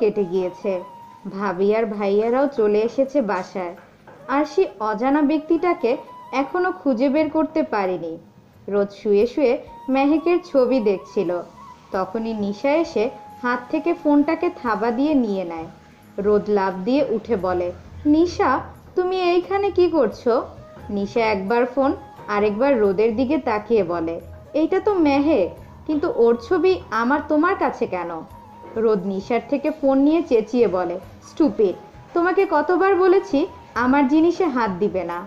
কেটে গিয়েছে। ভাবি আর ভাইয়ারাও চলে এসেছে বাসায়, আর সেই অজানা ব্যক্তিটাকে এখনো খুঁজে বের করতে পারিনি। রোজ শুয়ে শুয়ে মেহেকের ছবি দেখছিল, তখনই নিশা এসে হাত থেকে ফোনটাকে থাবা দিয়ে নিয়ে নেয়। রোদ লাফ দিয়ে উঠে বলে, নিশা তুমি এইখানে কি করছো? নিশা একবার ফোন আরেকবার রোদের দিকে তাকিয়ে বলে, এইটা তো মেহেক, কিন্তু ওর ছবি আমার তোমার কাছে কেন? রোদ নিশার থেকে ফোন নিয়ে চেঁচিয়ে বলে, স্টুপিড, তোমাকে কতবার বলেছি আমার জিনিসে হাত দিবে না।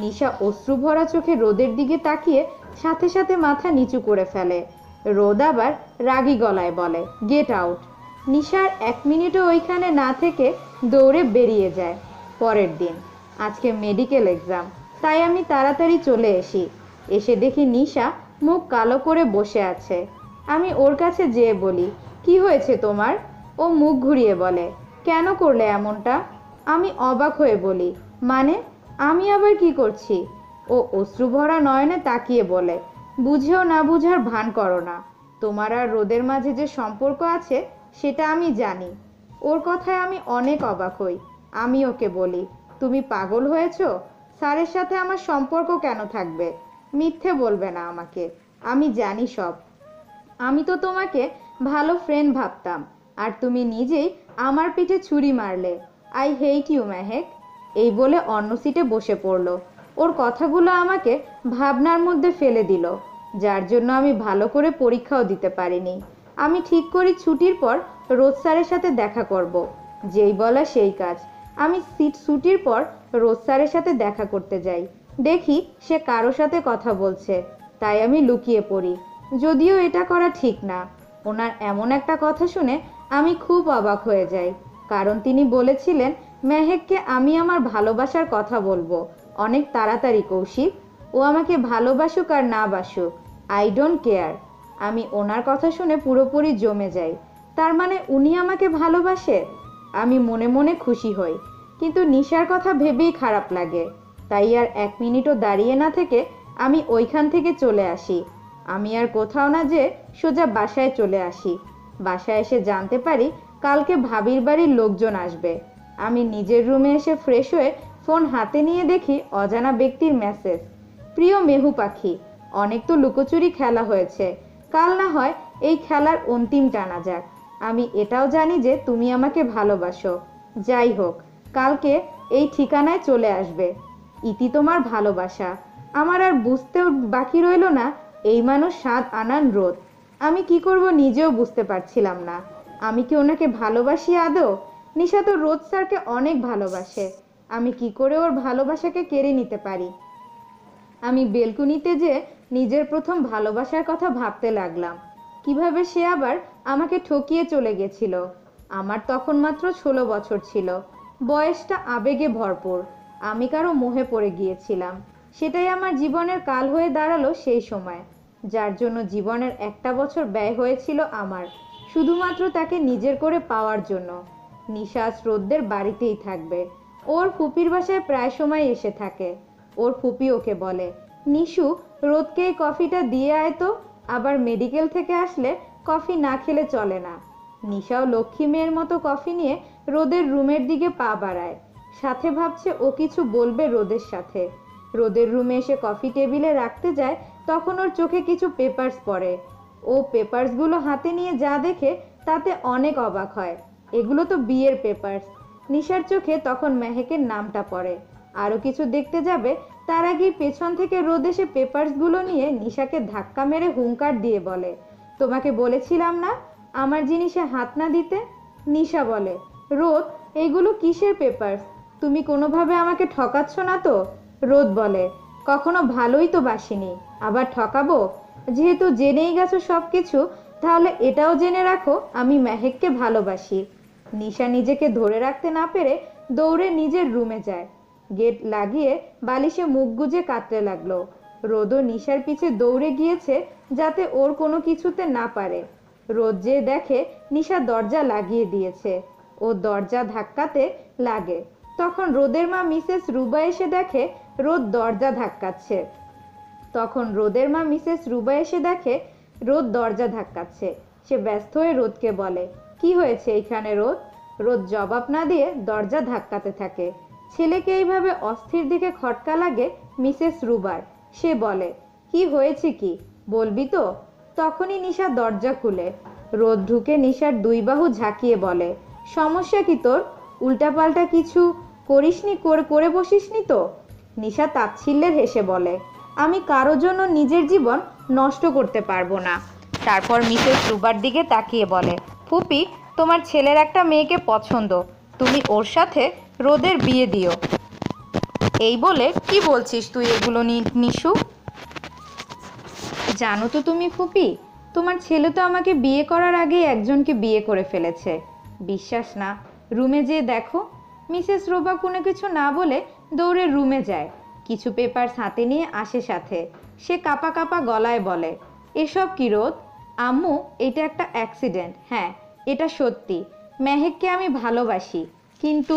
নিশা অশ্রু ভরা চোখে রোদের দিকে তাকিয়ে সাথে সাথে মাথা নিচু করে ফেলে। রোদ আবার রাগী গলায় বলে, গেট আউট। নিশার এক মিনিটও ওইখানে না থেকে দৌড়ে বেরিয়ে যায়। পরের দিন, আজকে মেডিকেল এক্সাম, তাই আমি তাড়াতাড়ি চলে এসে দেখি নিশা মুখ কালো করে বসে আছে। আমি ওর কাছে যেয়ে বলি, কি হয়েছে তোমার? ও মুখ ঘুরিয়ে বলে, কেন করলে এমনটা? আমি অবাক হয়ে বলি, মানে আমি আবার কি করছি? ও অশ্রুভরা নয়নে তাকিয়ে বলে, বুঝেও না বুঝার ভান করো না, তোমার আর রোদের মাঝে যে সম্পর্ক আছে সেটা আমি জানি। ওর কথায় আমি অনেক অবাক হই। আমি ওকে বলি, তুমি পাগল হয়েছো? স্যারের সাথে আমার সম্পর্ক কেন থাকবে? মিথ্যে বলবে না আমাকে, আমি জানি সব। আমি তো তোমাকে ভালো ফ্রেন্ড ভাবতাম, আর তুমি নিজেই আমার পিঠে ছুরি মারলে। I hate you Mehek. এই বলে অন্য সিটে বসে পড়লো। ওর কথাগুলো আমাকে ভাবনার মধ্যে ফেলে দিল, যার জন্য আমি ভালো করে পরীক্ষাও দিতে পারিনি। আমি ঠিক করি ছুটির পর রোজ স্যারের সাথে দেখা করব। যেই বলা সেই কাজ, আমি ছুটির পর রোজ স্যারের সাথে দেখা করতে যাই। দেখি সে কারো সাথে কথা বলছে, তাই আমি লুকিয়ে পড়ি, যদিও এটা করা ঠিক না। ওনার এমন একটা কথা শুনে আমি খুব অবাক হয়ে যাই, কারণ তিনি বলেছিলেন, মেহেককে আমি আমার ভালোবাসার কথা বলবো অনেক তাড়াতাড়ি কৌশিক, ও আমাকে ভালোবাসুক আর না বাসুক, আই ডোন্ট কেয়ার। আমি ওনার কথা শুনে পুরোপুরি জমে যাই। তার মানে উনি আমাকে ভালোবাসে। আমি মনে মনে খুশি হই, কিন্তু নিশার কথা ভেবেই খারাপ লাগে। তাই আর এক মিনিটও দাঁড়িয়ে না থেকে আমি ওইখান থেকে চলে আসি। আমি আর কোথাও না যে সোজা বাসায় চলে আসি। বাসায় এসে জানতে পারি কালকে ভাবির বাড়ির লোকজন আসবে। আমি নিজের রুমে এসে ফ্রেশ হয়ে ফোন হাতে নিয়ে দেখি অজানা ব্যক্তির মেসেজ। প্রিয় মেহু পাখি, অনেক তো লুকোচুরি খেলা হয়েছে, কাল না হয় এই খেলার অন্তিম টানা যাক। আমি এটাও জানি যে তুমি আমাকে ভালোবাসো। যাই হোক, কালকে এই ঠিকানায় চলে আসবে। ইতি, তোমার ভালোবাসা। আমার আর বুঝতেও বাকি রইল না এই মানুষ 7 আনান রোদ। আমি কি করব নিজেও বুঝতে পারছিলাম না। আমি কি ওনাকে ভালোবাসি আদৌ? নিশা তো রোদ স্যারকে অনেক ভালোবাসে, আমি কি করে ওর ভালোবাসাকে কেড়ে নিতে পারি? আমি বেলকুনিতে যে নিজের প্রথম ভালোবাসার কথা ভাবতে লাগলাম, কিভাবে সে আবার আমাকে ঠকিয়ে চলে গেছিল। আমার তখন মাত্র 16 বছর ছিল, বয়সটা আবেগে ভরপুর। আমি কারো মোহে পড়ে গিয়েছিলাম, সেটাই আমার জীবনের কাল হয়ে দাঁড়ালো সেই সময়, যার জন্য জীবনের একটা বছর ব্যয় হয়েছিল আমার, শুধুমাত্র তাকে নিজের করে পাওয়ার জন্য। নিশা শ্রদ্ধের বাড়িতেই থাকবে, ওর ফুপির বাসায় প্রায় সময় এসে থাকে। ওর ফুপি ওকে বলে, নিশু রোদকে এই কফিটা দিয়ে আয় তো, আবার মেডিকেল থেকে আসলে কফি না খেলে চলে না। নিশাও লক্ষ্মী মেয়ের মতো কফি নিয়ে রোদের রুমের দিকে পা বাড়ায়, সাথে ভাবছে ও কিছু বলবে রোদের সাথে। রোদের রুমে এসে কফি টেবিলে রাখতে যায়, তখন ওর চোখে কিছু পেপার্স পড়ে। ও পেপার্সগুলো হাতে নিয়ে যা দেখে তাতে অনেক অবাক হয়। এগুলো তো বিয়ের পেপার্স। নিশার চোখে তখন মেহেকের নামটা পড়ে। আরও কিছু দেখতে যাবে তার আগেই পেছন থেকে রোদ এসে পেপার্সগুলো নিয়ে নিশাকে ধাক্কা মেরে হুঙ্কার দিয়ে বলে, তোমাকে বলেছিলাম না আমার জিনিসে হাত না দিতে? নিশা বলে, রোদ এইগুলো কিসের পেপার্স? তুমি কোনোভাবে আমাকে ঠকাচ্ছ না তো? রোদ বলে, কখনো ভালোই তো বাসিনি, আবার ঠকাবো? যেহেতু জেনেই গেছো সব কিছু, তাহলে এটাও জেনে রাখো আমি মেহেককে ভালোবাসি। নিশা নিজেকে ধরে রাখতে না পেরে দৌড়ে নিজের রুমে যায়, গেট লাগিয়ে বালিশে মুখ গুজে কাঁদতে লাগলো। রোদও নিশার পিছে দৌড়ে গিয়েছে যাতে ওর কোনো কিছুতে না পারে। রোদ যে দেখে নিশা দরজা লাগিয়ে দিয়েছে, ও দরজা ধাক্কাতে লাগে। তখন রোদের মা মিসেস রুবা এসে দেখে রোদ দরজা ধাক্কাচ্ছে। সে ব্যস্ত হয়ে রোদকে বলে, কি হয়েছে এখানে রোদ? রোদ জবাব না দিয়ে দরজা ধাক্কাতে থাকে। ছেলেকে এইভাবে অস্থির দিকে খটকা লাগে মিসেস রুবার। সে বলে, কি হয়েছে কি বলবি তো? তখনই নিশা দরজা খুলে। রোদ ঢুকে নিশার দুই বাহু ঝাঁকিয়ে বলে, সমস্যা কি তোর? উল্টাপাল্টা কিছু করিসনি, করে বসিসনি তো? নিশা তাচ্ছিল্যের হেসে বলে, আমি কারো জন্য নিজের জীবন নষ্ট করতে পারবো না। তারপর মিসেস রুবার দিকে তাকিয়ে বলে, ফুপি, তোমার ছেলের একটা মেয়েকে পছন্দ, তুমি ওর সাথে রোদের বিয়ে দিও। এই বলে, কি বলছিস তুই এগুলো নিশু? জানো তো তুমি ফুপি, তোমার ছেলে তো আমাকে বিয়ে করার আগেই একজনকে বিয়ে করে ফেলেছে। বিশ্বাস না? রুমে যেয়ে দেখো। মিসেস রুবা কোনো কিছু না বলে দৌড়ে রুমে যায়। কিছু পেপার হাতে নিয়ে আসে সাথে। সে কাঁপা কাঁপা গলায় বলে, এসব কি রোদ? আম্মু, এটা একটা অ্যাক্সিডেন্ট। হ্যাঁ, এটা সত্যি। মেহেককে আমি ভালোবাসি, কিন্তু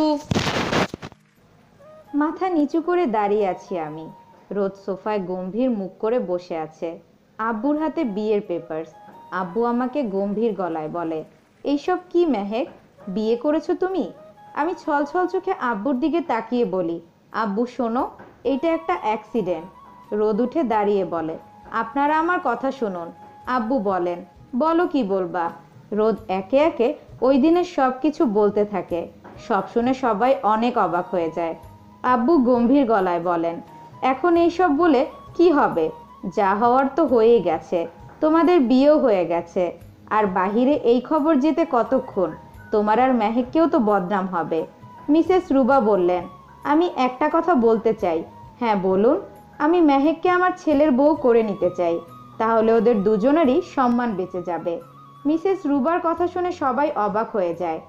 মাথা নিচু করে দাঁড়িয়ে আছি আমি। রোদ সোফায় গম্ভীর মুখ করে বসে আছে। আব্বুর হাতে বিয়ের পেপার। আব্বু আমাকে গম্ভীর গলায় বলে, এইসব কি মেহেক, বিয়ে করেছো তুমি? আমি ছলছল চোখে আব্বুর দিকে তাকিয়ে বলি, আব্বু শোনো, এটা একটা অ্যাক্সিডেন্ট। রোদ উঠে দাঁড়িয়ে বলে, আপনারা আমার কথা শুনুন। আব্বু বলেন, বলো কি বলবা? রোদ একে একে ওই দিনের সব কিছু বলতে থাকে। সব শুনে সবাই অনেক অবাক হয়ে যায়। আব্বু গম্ভীর গলায় বলেন, এখন এইসব বলে কি হবে? যা হওয়ার তো হয়ে গেছে, তোমাদের বিয়েও হয়ে গেছে। আর বাহিরে এই খবর যেতে কতক্ষণ? তোমার আর মেহেককেও তো বদনাম হবে। মিসেস রুবা বললেন, আমি একটা কথা বলতে চাই। হ্যাঁ বলুন। আমি মেহেককে আমার ছেলের বউ করে নিতে চাই, তাহলে ওদের দুজনেরই সম্মান বেঁচে যাবে। মিসেস রুবার কথা শুনে সবাই অবাক হয়ে যায়।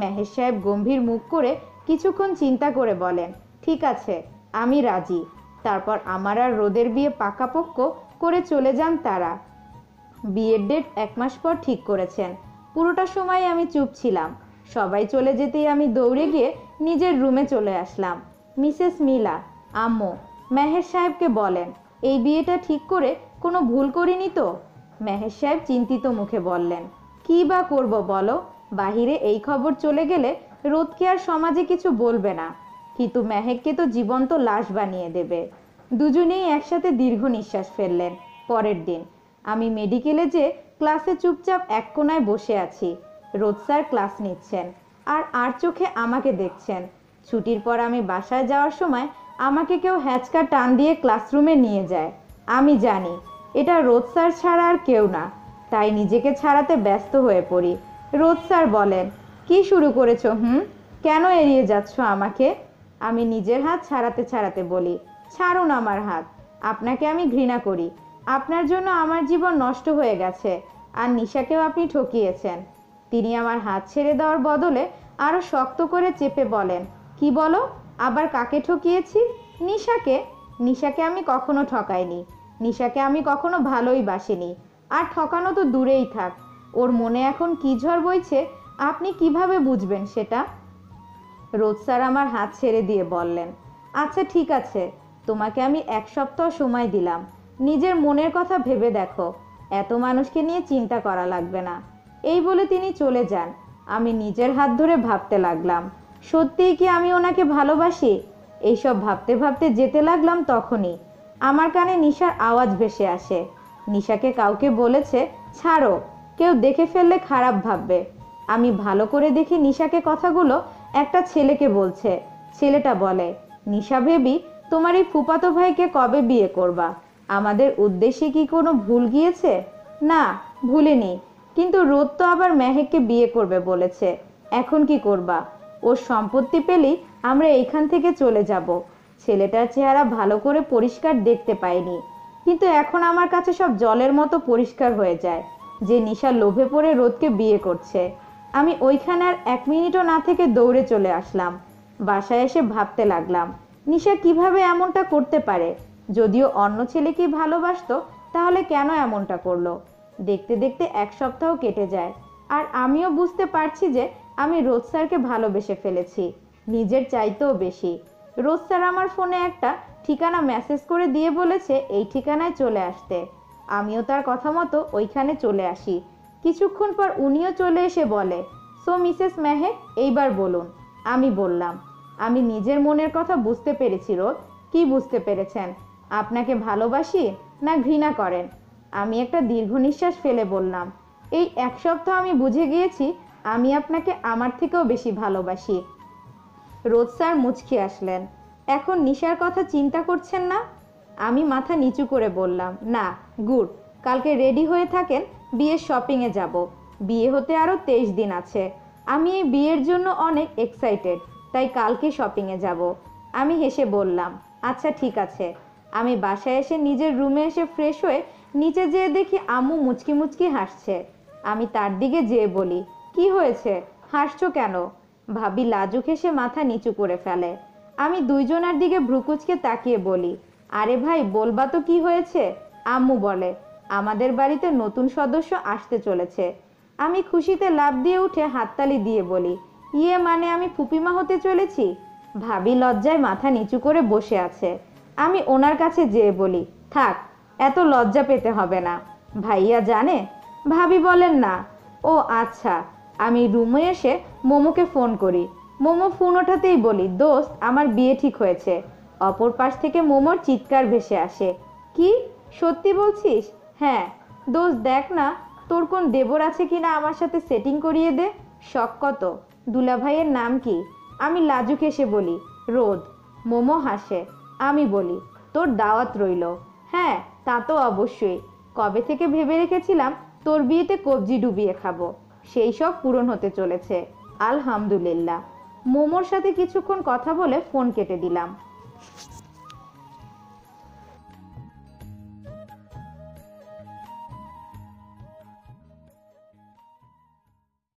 মেহের সাহেব গম্ভীর মুখ করে কিছুক্ষণ চিন্তা করে বলেন, ঠিক আছে, আমি রাজি। তারপর আমার আর রোদের বিয়ে পাকাপোক্ত করে চলে যান তারা। বিয়ের ডেট 1 মাস পর ঠিক করেছেন। পুরোটা সময় আমি চুপ ছিলাম। সবাই চলে যেতেই আমি দৌড়ে গিয়ে নিজের রুমে চলে আসলাম। মিসেস মিলা, আম্মু, মেহের সাহেবকে বলেন, এই বিয়েটা ঠিক করে কোনো ভুল করিনি তো? মেহের সাহেব চিন্তিত মুখে বললেন, কী বা করবো বলো, বাহিরে এই খবর চলে গেলে রোদকে আর সমাজে কিছু বলবে না, কিন্তু মেহেককে তো জীবন্ত লাশ বানিয়ে দেবে। দুজনেই একসাথে দীর্ঘ নিঃশ্বাস ফেললেন। পরের দিন আমি মেডিকেলে যে ক্লাসে চুপচাপ এক কোনায় বসে আছি। রোদ স্যার ক্লাস নিচ্ছেন আর আর চোখে আমাকে দেখছেন। ছুটির পর আমি বাসায় যাওয়ার সময় আমাকে কেউ হ্যাঁচকা টান দিয়ে ক্লাসরুমে নিয়ে যায়। আমি জানি এটা রোদ স্যার ছাড়া আর কেউ না, তাই নিজেকে ছাড়াতে ব্যস্ত হয়ে পড়ি। রোদ স্যার বলেন, কি শুরু করেছো? কেন এড়িয়ে যাচ্ছ আমাকে? আমি নিজের হাত ছাড়াতে ছাড়াতে বলি, ছাড়ুন আমার হাত, আপনাকে আমি ঘৃণা করি। আপনার জন্য আমার জীবন নষ্ট হয়ে গেছে, আর নিশাকেও আপনি ঠকিয়েছেন। তিনি আমার হাত ছেড়ে দেওয়ার বদলে আরও শক্ত করে চেপে বলেন, কি বলো? আবার কাকে ঠকিয়েছি? নিশাকে। নিশাকে আমি কখনো ঠকাইনি। নিশাকে আমি কখনো ভালোই বাসিনি, আর ঠকানো তো দূরেই থাক। ওর মনে এখন কী ঝড় বইছে আপনি কিভাবে বুঝবেন সেটা? রোদ স্যার আমার হাত ছেড়ে দিয়ে বললেন, আচ্ছা ঠিক আছে, তোমাকে আমি 1 সপ্তাহ সময় দিলাম, নিজের মনের কথা ভেবে দেখো, এত মানুষকে নিয়ে চিন্তা করা লাগবে না। এই বলে তিনি চলে যান। আমি নিজের হাত ধরে ভাবতে লাগলাম, সত্যিই কি আমি ওনাকে ভালোবাসি? এইসব ভাবতে ভাবতে যেতে লাগলাম। তখনই আমার কানে নিশার আওয়াজ ভেসে আসে। নিশাকে কাউকে বলেছে, ছাড়ো, কেউ দেখে ফেললে খারাপ ভাববে। আমি ভালো করে দেখি নিশাকে কথাগুলো একটা ছেলেকে বলছে। ছেলেটা বলে, নিশা বেবি, তোমার এই ফুফাতো ভাইকে কবে বিয়ে করবা? আমাদের উদ্দেশ্যে কি কোনো ভুল গিয়েছে? না, ভুলিনি, কিন্তু রোদ তো আবার মেহেককে বিয়ে করবে বলেছে। এখন কি করবা? ওর সম্পত্তি পেলেই আমরা এইখান থেকে চলে যাব। ছেলেটার চেহারা ভালো করে পরিষ্কার দেখতে পাইনি, কিন্তু এখন আমার কাছে সব জলের মতো পরিষ্কার হয়ে যায় যে নিশা লোভে পড়ে রোদকে বিয়ে করছে। আমি ওইখানে আর 1 মিনিটও না থেকে দৌড়ে চলে আসলাম। বাসায় এসে ভাবতে লাগলাম, নিশা কিভাবে এমনটা করতে পারে? যদিও অন্য ছেলেকে ভালোবাসতো, তাহলে কেন এমনটা করলো? দেখতে দেখতে 1 সপ্তাহ কেটে যায়, আর আমিও বুঝতে পারছি যে আমি রোদ স্যারকে ভালোবেসে ফেলেছি, নিজের চাইতেও বেশি। রোদ স্যার আমার ফোনে একটা ঠিকানা মেসেজ করে দিয়ে বলেছে এই ঠিকানায় চলে আসতে। আমিও তার কথা মতো ওইখানে চলে আসি। কিছুক্ষণ পর উনিও চলে এসে বলে, सो मिसेस मेहेर एइबार बोलुन। आमी बोल्लाम आमी निजेर मोनेर कथा बुझते पेरेछि रोद। कि बुझते पेरेछेन? आपनाके भालोबाशी ना घृणा करें? आमी एकटा दीर्घ निश्वास फेले बोल्लाम, एइ एक सप्ताह आमी बुझे गियेछि आमी आपनाके आमार थेकेओ बेशी भालोबाशी। रोद सर मुचके आसलेन। एखन निशार कथा चिंता करछेन ना? आमी माथा नीचू करे बोल्लाम, ना गुड, कालके रेडी हये थाकेन, बिये शपिंगे जाबो। बिये होते आरो 23 दिन आछे। आमी एइ बियेर जोन्नो अनेक एक्साइटेड, ताई कालके शपिंगे जाबो। आमी हेसे बोल्लाम, अच्छा ठीक आछे। आमी बासाय एसे निजेर रूमे एसे फ्रेश हये नीचे जेये देखि आम्मू मुचकी मुचकी हासछे। आमी तार दिके जेये बोली, कि हयेछे, हासछो केन? भाबी लाजुक हेसे माथा नीचू करे फेले। आमी दुइजोनार दिके भ्रुकुचके ताकिये बोली, आरे भाई बोलबा तो कि हयेछे? आम्मू बोले, आमादेर बाड़ीते नतून सदस्य आसते चलेछे। आमी खुशीते लाफ दिये उठे हातताली दिये बोली, ये माने आमी फुपिमा होते चलेछि? भाबी लज्जाय माथा नीचू करे बसे आछे। आमी ओनार काछे जेये बोली, थाक एत लज्जा पेते हबे ना, भाइया जाने। भाबी बोलेन, ना ओ अच्छा। आमी रूमे एसे मोमोके फोन करी। मोमो फोन ओठातेई बोली, दोस्त आमार बिये ठीक हयेछे। अपर पाश थेके मोमोर चित्कार भेसे आसे, कि सत्यि बोलछिस? हाँ दोस्त देख ना तोर कोन देवर आछे किना आमार साथे सेटिंग करिये दे। शक कत? दुला भाइयेर नाम कि? आमी लाजुक एसे बोली, रोद। मोमो हासे। आमी बोली, तोर दावत रइलो। हाँ ता तो अवश्यई, कबे थेके भेबे रेखेछिलाम तोर बियेते कब्जी डुबिये खाबो, सेई सब पूरण होते चलेछे आलहामदुलिल्लाह। मोमोर साथे किछुक्षण कथा बोले फोन केटे दिलाम।